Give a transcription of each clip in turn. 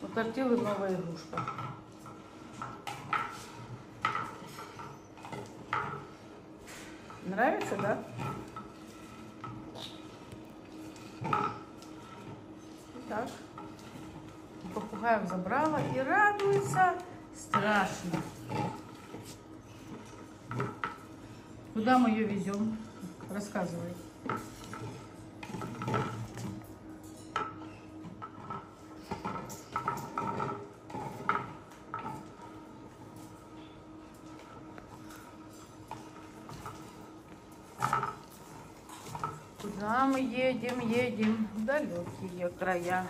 У Тортиллы новая игрушка. Нравится, да? Итак, попугаев забрала и радуется страшно. Куда мы ее везем? Рассказывай. Куда мы едем, едем в далекие края.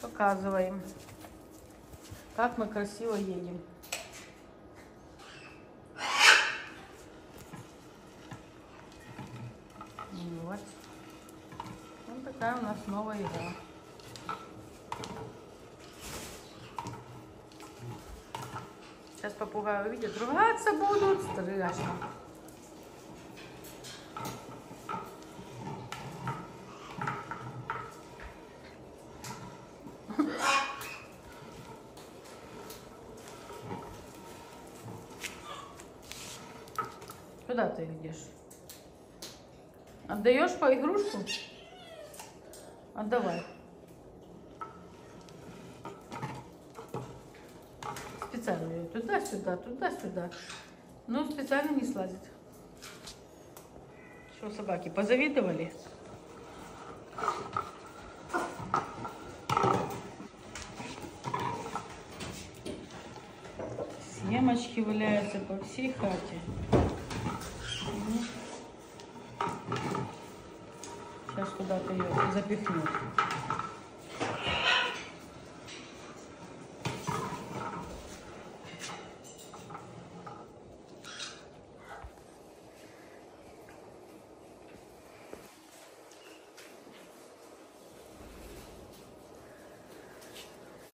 Показываем, как мы красиво едем. Вот. Вот такая у нас новая игра. Сейчас попугаи увидят, ругаться будут. Страшно. Куда ты идешь? Отдаешь по игрушку? Отдавай. Специально ее туда-сюда, туда-сюда. Но специально не слазит. Что, собаки позавидовали? Семечки валяются по всей хате. Сейчас куда-то ее запихнет.